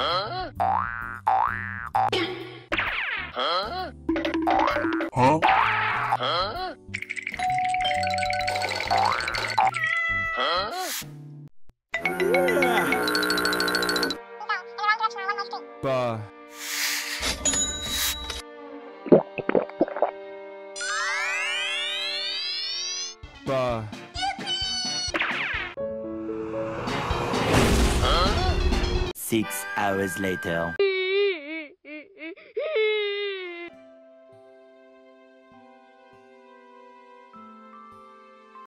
Huh? Huh? Huh? Huh? Huh? Bah. Bah. Huh? 6 hours later.